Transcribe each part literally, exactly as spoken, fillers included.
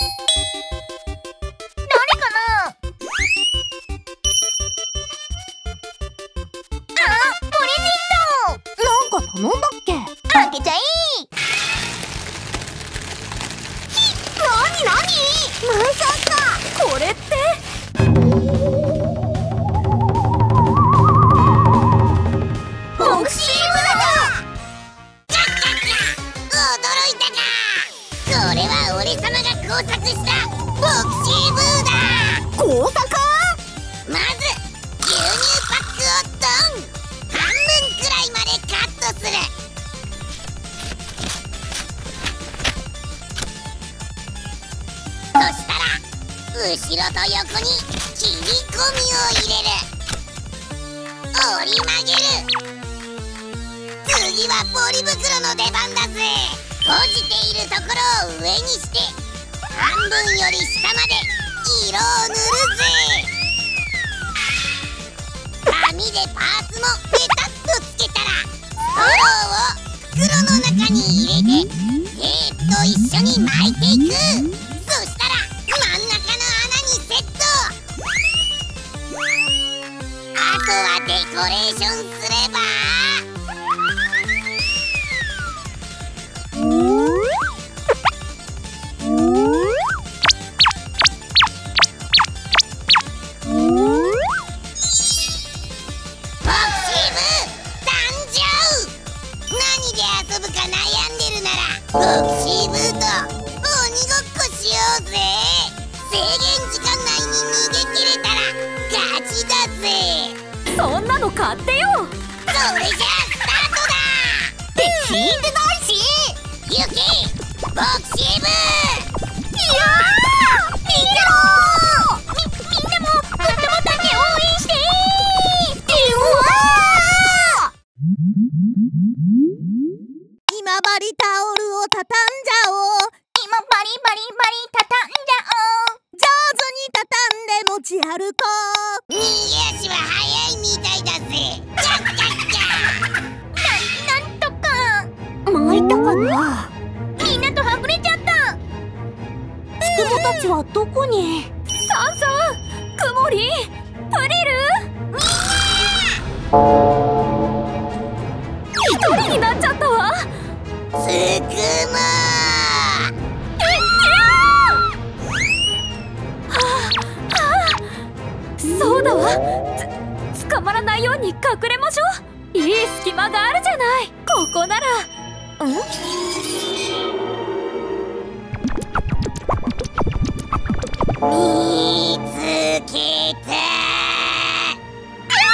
頼んだっけ？開けちゃい！ひっ！何何？まさかこれってボクシー村だ！キャッキャッキャ！驚いたか！これは俺様が工作したボクシーブーだ！工作！まず牛乳パックをドン！半分くらいまでカットする。そしたら後ろと横に切り込みを入れる。折り曲げる。次はポリ袋の出番だぜ。閉じているところを上にして半分より下まで色を塗るぜ。紙でパーツもペタッとつけたらストローを袋の中に入れてテープと一緒に巻いていく。そしたら真ん中の穴にセット。あとはデコレーションすればボクシーブーと鬼ごっこしようぜ。制限時間内に逃げ切れたら勝ちだぜ。そんなの買ってよ。それじゃあスタートだ。って聞いてないし。ゆきボクシーブー。いやー逃げろー。み、みんなもとってもだけ応援してー。うわー今治タオルをたたんじゃおう。今バリバリバリたたんじゃおう。上手にたたんで持ち歩こう。逃げ足は速いみたいだぜ。キャッキャッキャー。な、なんとか巻いたかな。みんなとはぐれちゃった。つくもたちはどこに？サンサン、くもり、プリル、みんな一人になっちゃったわ。つくもー！はあ、はあ、そうだわ。つ、捕まらないように隠れましょう。いい隙間があるじゃない。ここなら。うん？見つけた！あ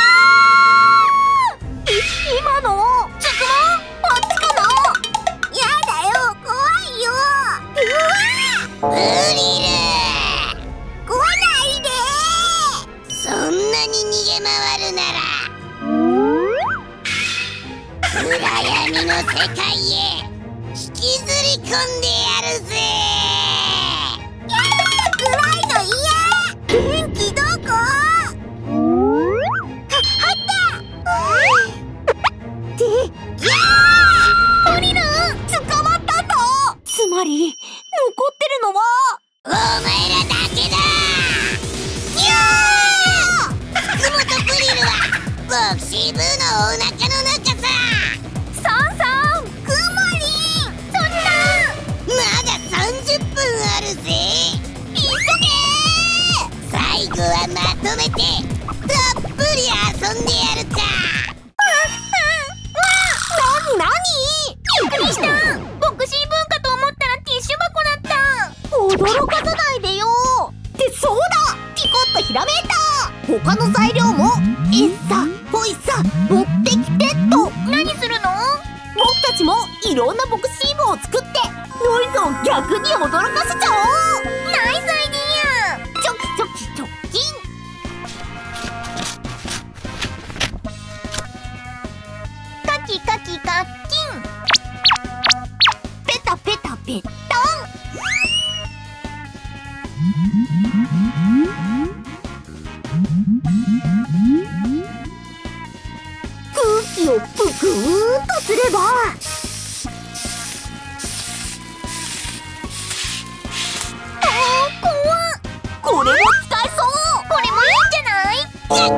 ー！い、今の？つくも？プリル、来ないでー。そんなに逃げ回るなら暗闇の世界へ引きずり込んでやるぜ。いやー、暗いの嫌。電気どこ？は、あった！って、いやー！プリル、捕まったぞ。つまり残ってるのはお前らだけだ。ひゃー！つくもとプリルはボクシーブーのお腹の中さ。サンサン、くもりん、そんなまださんじゅっぷんあるぜ。急げー。最後はまとめてたっぷり遊んでやるか。なになに？びっくりした。ボクシーブーかと思ったらティッシュ箱だった。驚かさないでよ。ってそうだ、ピコッとひらめいた。他の材料もエッサホイッサ持ってきてっと。何するの？僕たちもいろんなボクシーブを作ってノイズを逆に驚かせちゃおう。ナイスアイディア。チョキチョキチョッキン。カキカキカッキン。ペタペタペッタン。空気をぷくーんとすれば何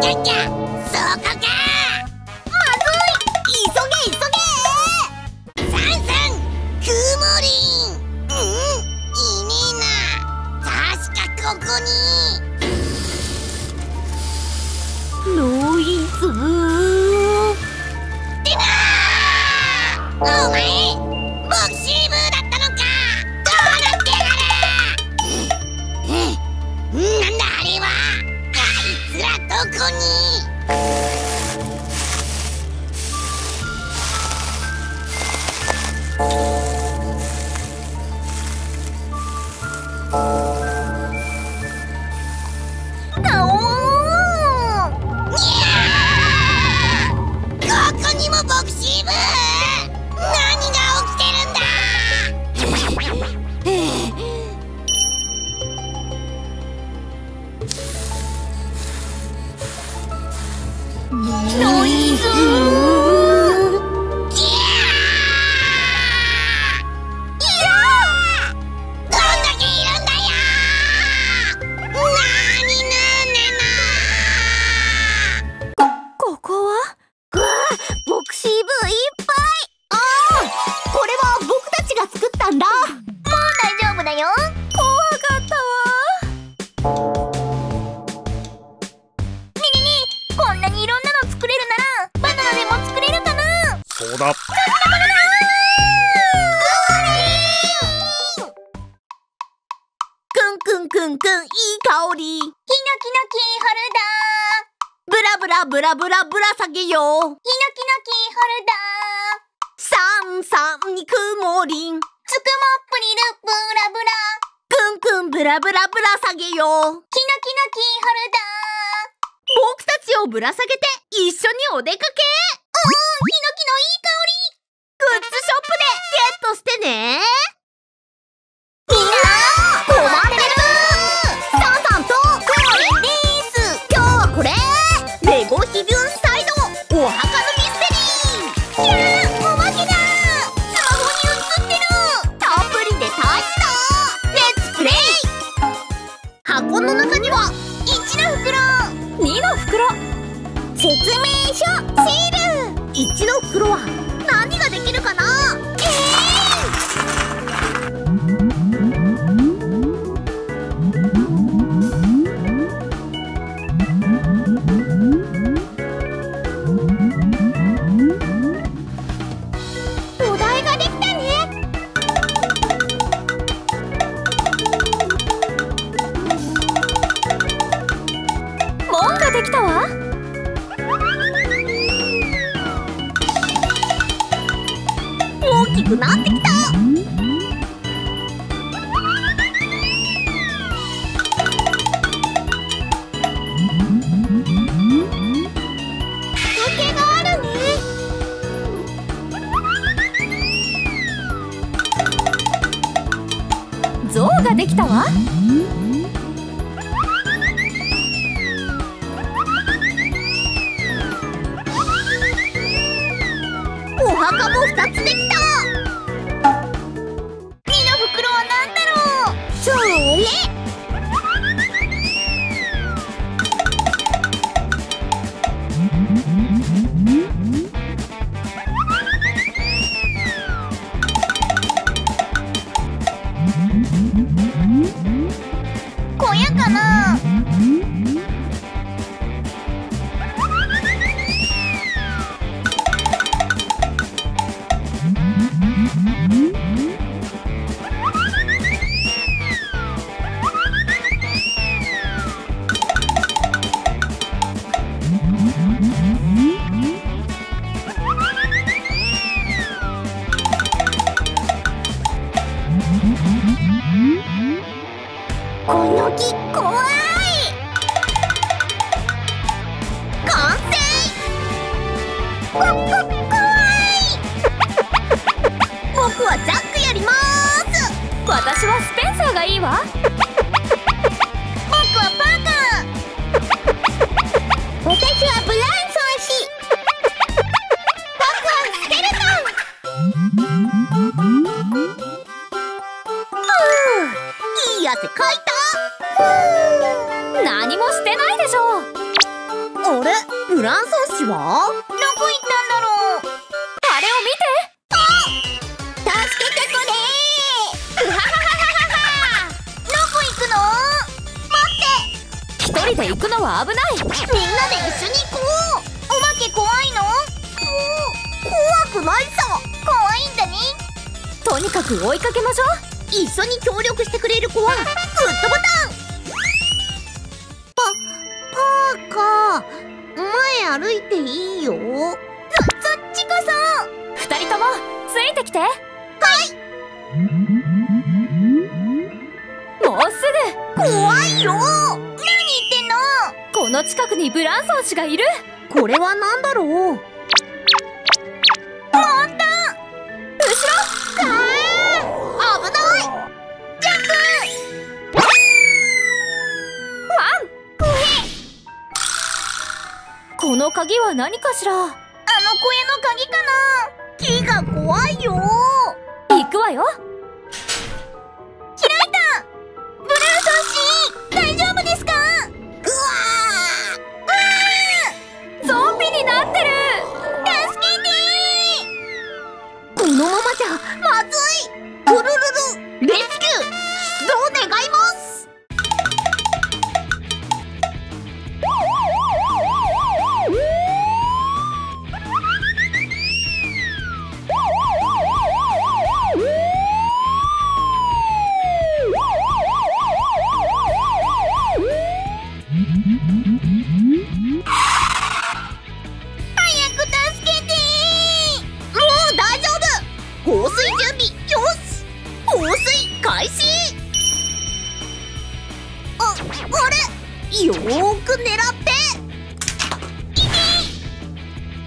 もしてないでしょう。あれブランソン氏はどこ行ったんだろう。あれを見て。一人で行くのは危ない。みんなで一緒に行こう。お化け怖いの？怖くないさ。可愛いんだね。とにかく追いかけましょう。一緒に協力してくれる子はグッドボタン。パ、パーカー、前歩いていいよ。そ、そっちこそ。二人ともついてきて。はい。もうすぐ。怖いよ。この近くにブランソン氏がいる。これは何だろう。モンタン。後ろ。あー、危ない。ジャンプ。ワン。こへ。この鍵は何かしら。あの小屋の鍵かな。木が怖いよ。行くわよ。開いた。ブランソン氏、大丈夫ですか。このままじゃまずい。ルルルル、レスキュー出動願います。よーく狙って。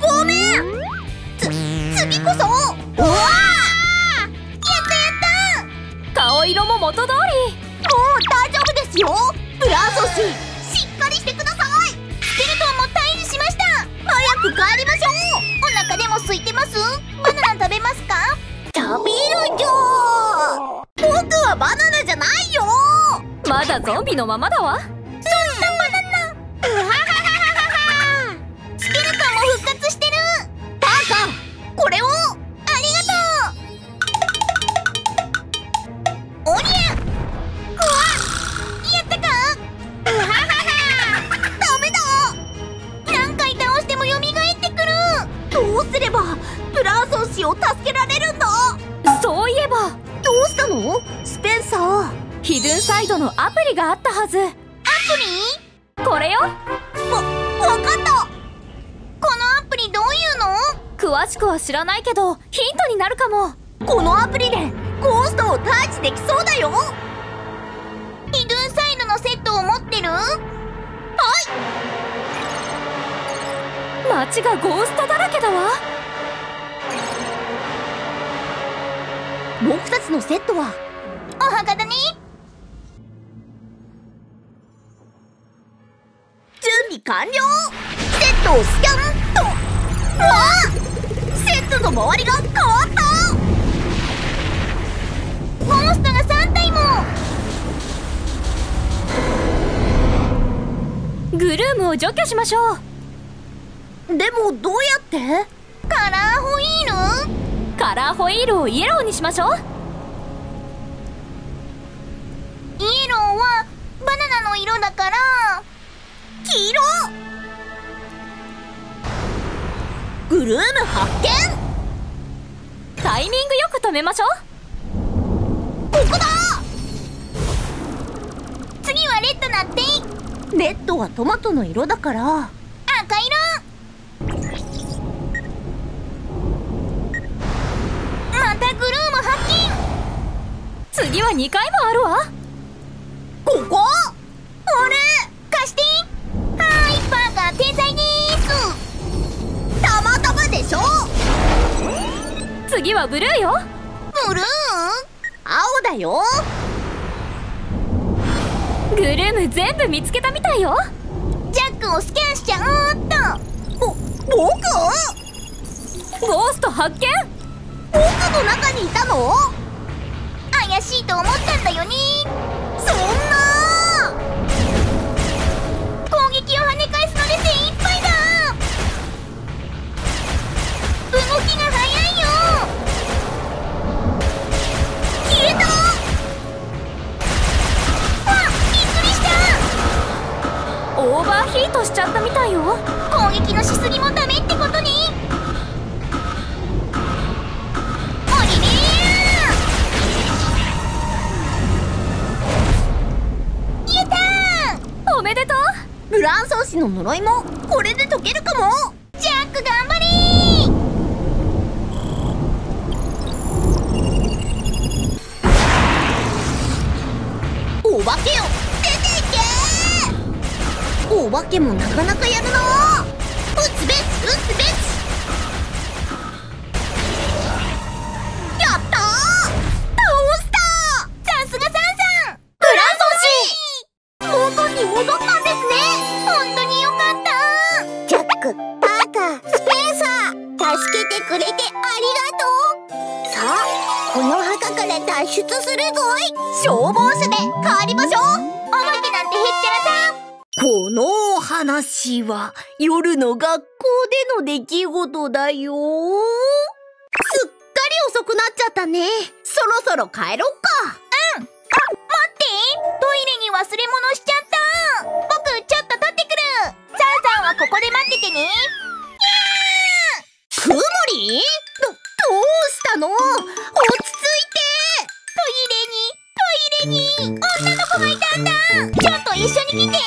ごめん。つ、次こそ。うわあ。やったやった。顔色も元通り。もう大丈夫ですよ。ブランソン氏、しっかりしてください。スケルトンも退治しました。早く帰りましょう。お腹でも空いてます？バナナ食べますか？食べるよ。僕はバナナじゃないよ。まだゾンビのままだわ。ヒドゥンサイドのアプリがあったはず。アプリ？これよ。わ、わかった。このアプリどういうの？詳しくは知らないけどヒントになるかも。このアプリでゴーストを退治できそうだよ。ヒドゥンサイドのセットを持ってる？はい。街がゴーストだらけだわ。僕たちのセットはお墓だね。完了。セットをスキャンと。うわあ、セットの周りが変わった。モンスターがさんたいも。グルームを除去しましょう。でもどうやって？カラーホイール？カラーホイールをイエローにしましょう。イエローはバナナの色だから黄色。グルーム発見。タイミングよく止めましょう。ここだ。次はレッドなって。レッドはトマトの色だから赤色。またグルーム発見。次はにかいもあるわ。ここ。あれ、貸して。天才でーす。たまたまでしょ。次はブルーよ。ブルー？青だよ。グルーム全部見つけたみたいよ。ジャックをスキャンしちゃおうっと。ぼ、僕？ゴースト発見。僕の中にいたの？怪しいと思ったんだよね。そんな攻撃を跳ね返すので精一杯。オーバーヒートしちゃったみたいよ。攻撃のしすぎもダメってことね。ゆたんおめでとう。ブランソー氏の呪いもこれで解けるかも。ジャック頑張れー。お化けよ、出ていけー。お化けもなかなかやるのー。撃つべし撃つべし。やったー、倒したー。さすがサンさん、ブランソー氏元に戻ったんですね。本当によかったー。ジャック、パーカー、スペンサー、助けてくれてありがとう。さあ、この墓から脱出するぞい。消防車で帰りましょう。おまけなんてへっちゃらさん。このお話は夜の学校での出来事だよ。すっかり遅くなっちゃったね。そろそろ帰ろっか。うん。あ、待って、トイレに忘れ物しちゃった。僕ちょっと取ってくる。サンさんはここで待っててね。クモリ？ど、どうしたの？落ち着いて。トイレに女の子がいたんだ。ちょっと一緒に来て。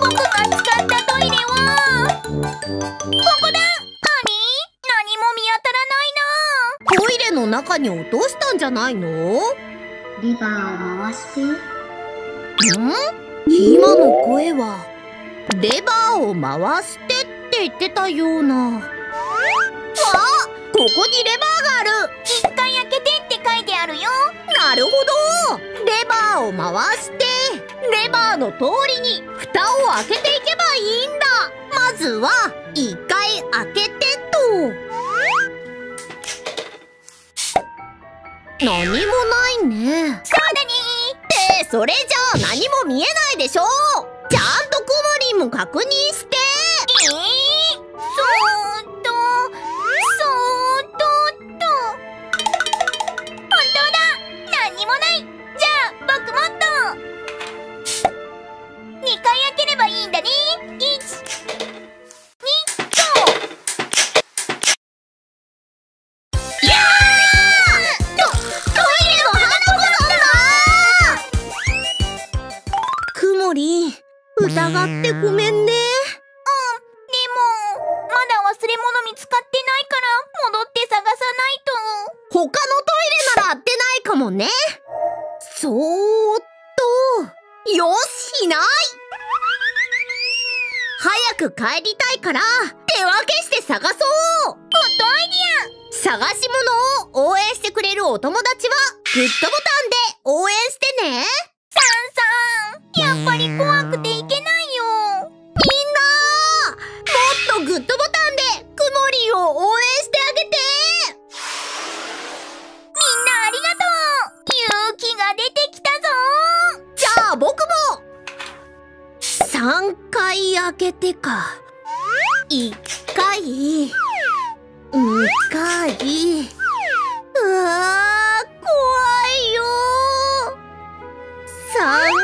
僕が使ったトイレはここだ。何？何も見当たらないな。トイレの中に落としたんじゃないの？リバーを回して。ん？今の声はレバーを回してって言ってたような。わあ、ここにレバーがある。一回開けてって書いてあるよ。なるほど。レバーを回してレバーの通りに蓋を開けていけばいいんだ。まずは一回開けてと。何もないね。そうだにー。ってそれじゃあ何も見えないでしょ。ちゃんとくもりんも確認して。えー、そーっとそーっとっと。本当だ、何もない。じゃあ僕もっと。にかい開ければいいんだね。いちにと。いやー、とトイレの花子さんだー。くもりん、疑ってごめんね。忘れ物見つかってないから戻って探さないと。他のトイレなら合ってないかもね。そーっと、よし、いない。早く帰りたいから手分けして探そう。ホットアイディア。探し物を応援してくれるお友達はグッドボタンで応援してね。サンさん、やっぱり怖くていけないよ。みんな、もっとグッドボタンを応援してあげて。みんなありがとう。勇気が出てきたぞ。じゃあ僕も。さんかい開けてか。いっかい、にかい。うわー、怖いよー。さんかい。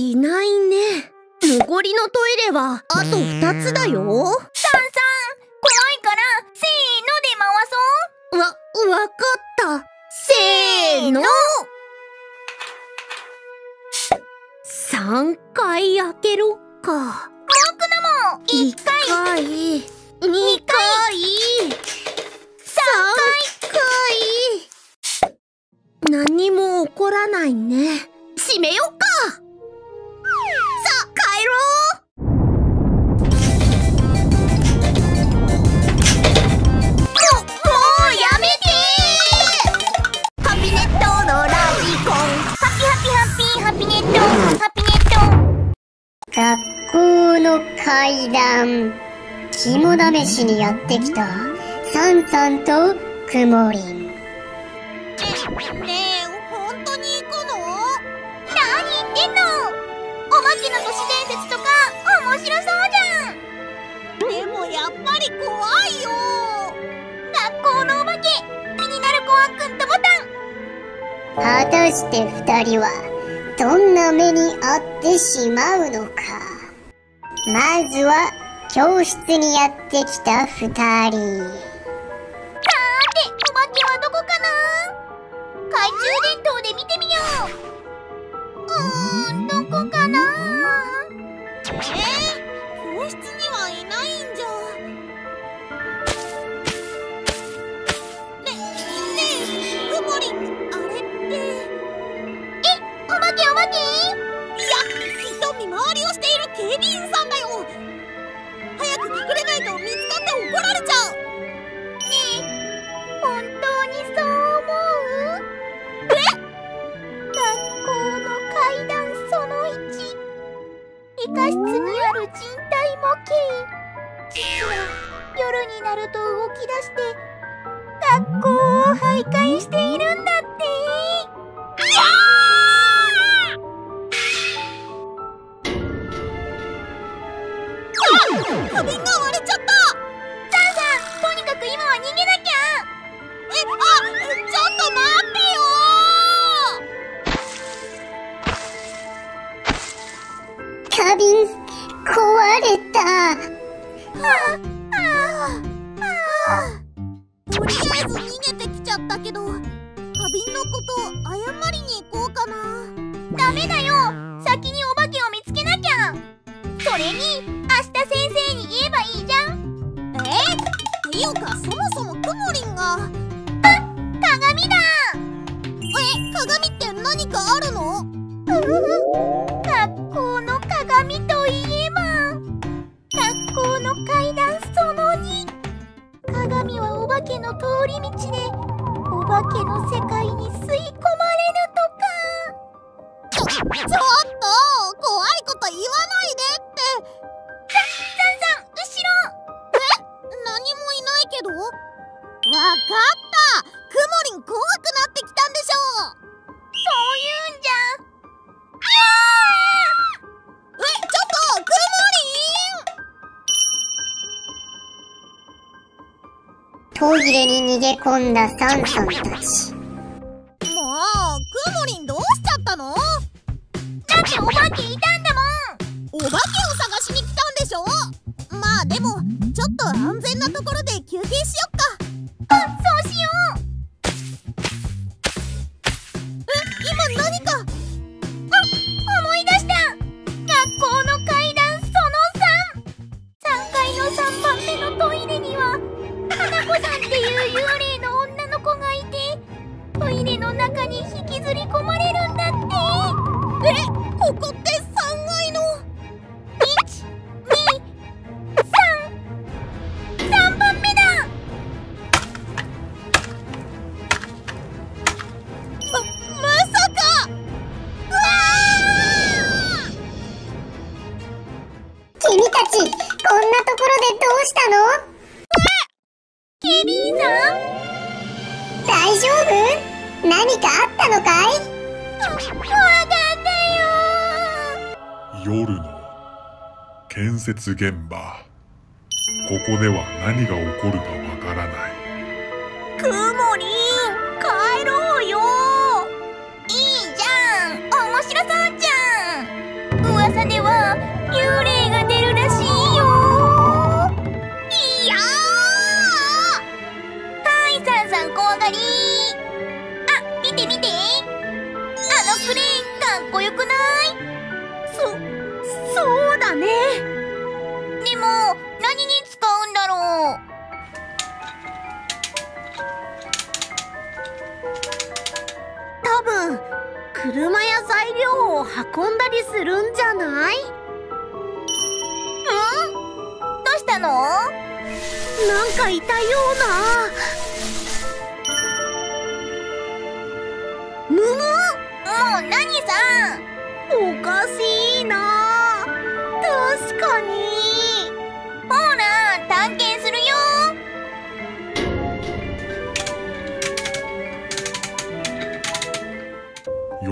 いないね。残りのトイレはあとふたつだよ。サンさん、怖いからせーので回そう。わ、わかった。せーの。さんかい開けろっか。僕のもいっかい、にかい、さんかい。何も起こらないね。閉めよっか。もうやめてー。カビネットのラジオ。階段、肝試しにやってきたサンサンとくもりん。ねえ、ほんとに行くの？何言ってんの。おまけの都市伝説とか面白そうじゃん。でもやっぱり怖いよ。学校のお化け、気になる子はグッドボタン。果たして二人はどんな目に遭ってしまうのか。まずは教室にやってきた二人。さーて、お化けはどこかな。懐中電灯で見てみよう。うーん、どこかな。えー、教室にはいないんじゃ。ね、ねえ、くもりん、あれって。え、お化けお化け。いや、きっと見回りをしている警備員さんだよ。早く隠れないと見つかって怒られちゃう。ねえ、本当にそう思う？え？学校の階段そのいち、理科室にある人体模型。実は夜になると動き出して学校を徘徊しているんだって。花瓶が割れちゃった。サンサン、とにかく今は逃げなきゃ。え、あ、ちょっと待ってよー。花瓶壊れた。ああああ、とりあえず逃げてきちゃったけど、花瓶のことを謝りに行こうかな。ダメだよ、先にお化けを見つけなきゃ。それに明日先生に言えばいいじゃん。えー、っていうか、そもそもくもりんが。あ、鏡だ。え、鏡って何かあるの？学校の鏡といえば、学校の階段そのに。鏡はお化けの通り道で、お化けの世界に吸い込まれるとか。ちょ、ちょっと、怖いこと言わないでって。さ、サンサン、後ろ。え、何もいないけど。わかった、くもりん怖くなってきたんでしょう。そういうんじゃ。あー、え、ちょっと、くもりん。トイレに逃げ込んだサンサンたち。もう、くもりんどうしちゃったの？だってお化けいたんだもん。お化けを探しに来た。まあでも、ちょっと安全なところで休憩しよっか。あ、そうしよう。え、今何か、あ、思い出した。学校の階段そのさん、 さんがいのさんばんめのトイレには花子さんっていう幽霊の女の子がいて、トイレの中に引きずり込まれるんだって。え、ここってさんがいの建設現場。ここでは何が起こるかわからない。くもりん、帰ろうよ。いいじゃん、面白そうじゃん。噂では幽霊が出るらしいよ。いやー、はい、サンサン怖がり。あ、見て見て、あのクレーンかっこよくない？そ、そうだね。でも、何に使うんだろう。多分、車や材料を運んだりするんじゃない？ん？どうしたの？なんかいたような。むむ？もう何さん？おかしいな。確かに。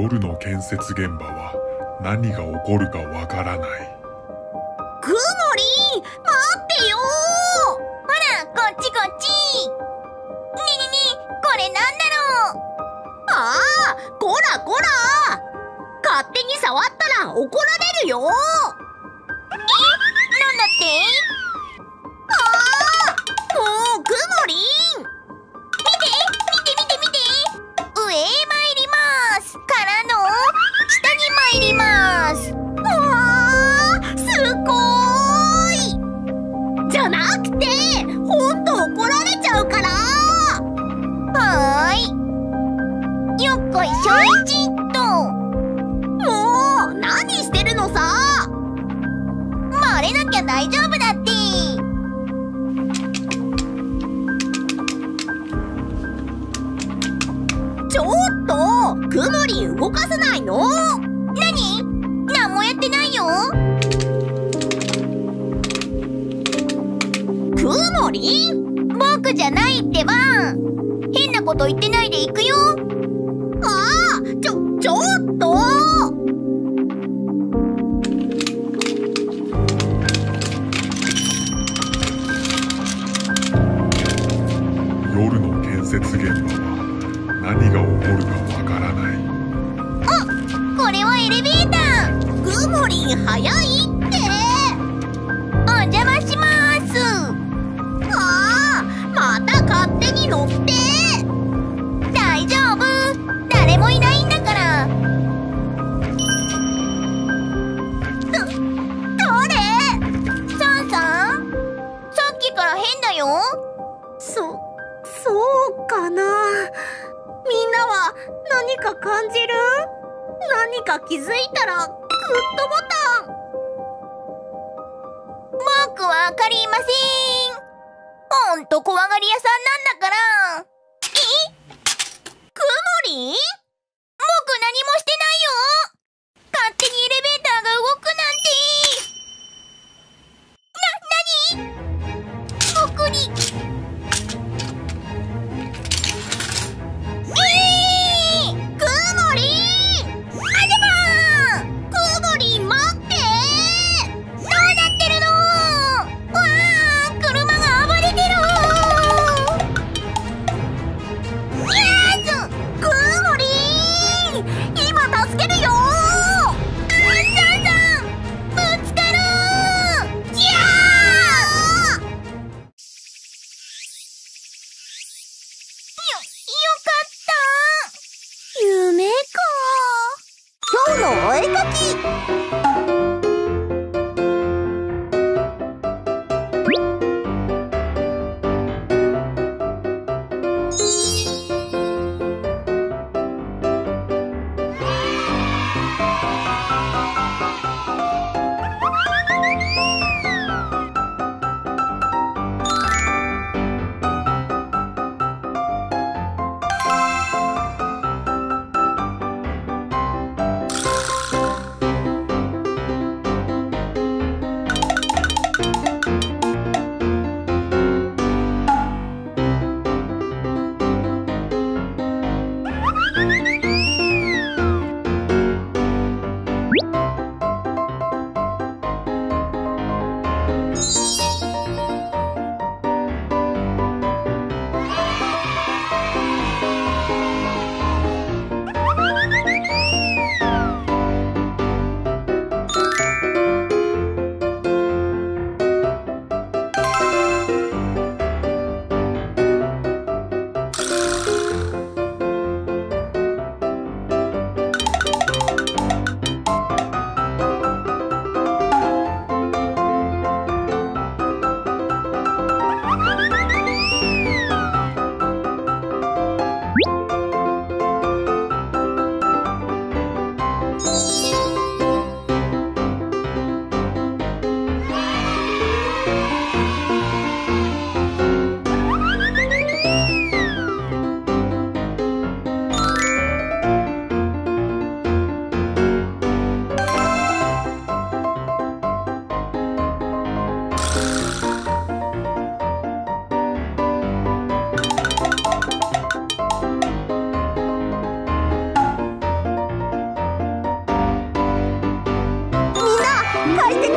夜の建設現場は何が起こるかわからない。くもりん、待ってよー。ほら、こっちこっち。ねえねえねえ、これなんだろう。ああ、こらこら、勝手に触ったら怒られるよ。え、なんだって。大丈夫だって。ちょっと、くもりん動かさないの？何？何もやってないよ。くもりん、僕じゃないってば。変なこと言ってないで行くよ。ああ、ちょ、ちょっと。建設現場は何が起こるかわからない。あっ、これはエレベーター。くもりん、早いって。お邪魔します。ああ、また勝手に乗って。大丈夫、誰もいないんだから。だ誰？サンさん、さっきから変だよ。そそうかな。みんなは何か感じる？何か気づいたらグッドボタン。僕は分かりません。ほんと怖がり屋さんなんだから。え？くもりん？僕何もしてないよ。勝手にエレベーターが動くなんて。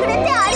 くれてありがとう。